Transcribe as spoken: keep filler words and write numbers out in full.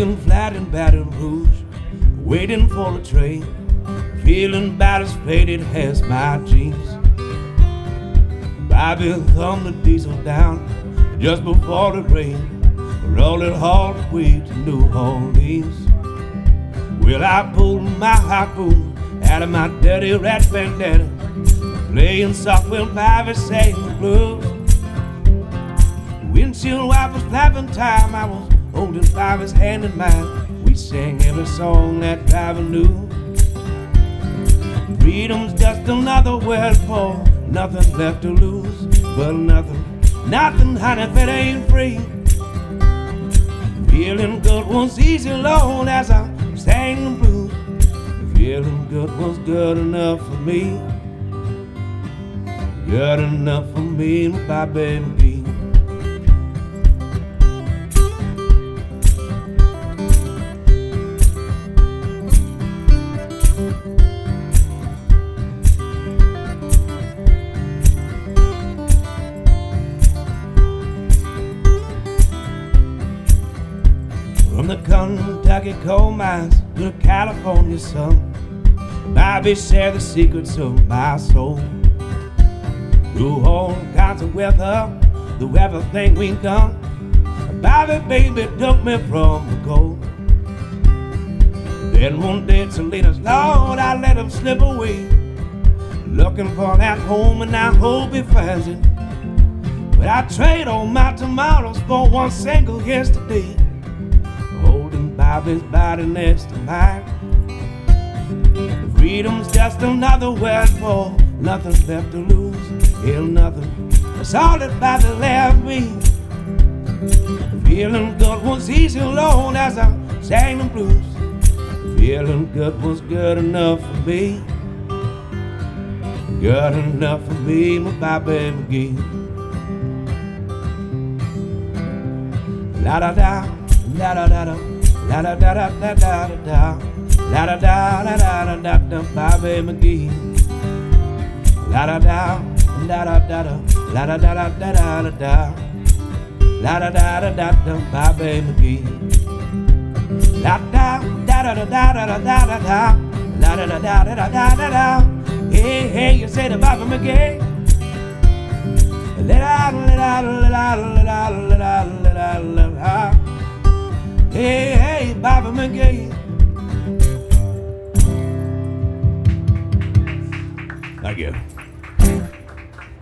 acting flat in Baton Rouge, waiting for a train, feeling about as faded as my jeans. Bobby thumbed the diesel down just before the rain, rolling all the way to New Orleans. Well, I pulled my harpoon out of my dirty red bandana, playing soft when Bobby sang the blues. Windshield wipers flapping time, I was holding Bobby's hand in mine. We sang every song that Bobby knew. Freedom's just another word for nothing left to lose. But nothing, nothing, honey, that ain't free. Feeling good was easy alone as I sang the blues. Feeling good was good enough for me. Good enough for me, my baby B. From the Kentucky coal mines to the California sun, Bobby shared the secrets of my soul. Through all kinds of weather, through everything we done, Bobby baby took me from the cold. Then one day to Selena's, Lord, I let him slip away, looking for that home, and I hope he finds it. But I trade all my tomorrows for one single yesterday, Bobby's body next to mine. Freedom's just another word for nothing left to lose. Hell, nothing. That's all that Bobby left me. Feeling good was easy alone as I sang the blues. Feeling good was good enough for me. Good enough for me, my Bobby McGee. La da da, la da da da. La da da da da da da, la da da da da da da, Bobby McGee. La da da da da da da, la da da da da da da, la da da da da da, Bobby McGee. La da da da da da da da da, la da da da da da da da. Hey hey, you say the Bobby McGee. La da da da da da da da da da. Hey, hey, Bobby McGee. Thank you.